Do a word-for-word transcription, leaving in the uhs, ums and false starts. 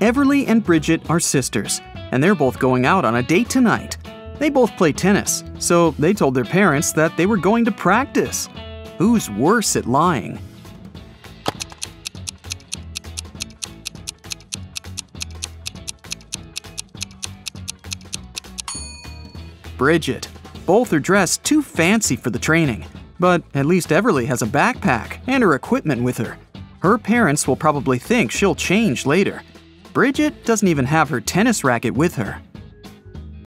Everly and Bridget are sisters, and they're both going out on a date tonight. They both play tennis, so they told their parents that they were going to practice. Who's worse at lying? Bridget. Both are dressed too fancy for the training, but at least Everly has a backpack and her equipment with her. Her parents will probably think she'll change later. Bridget doesn't even have her tennis racket with her.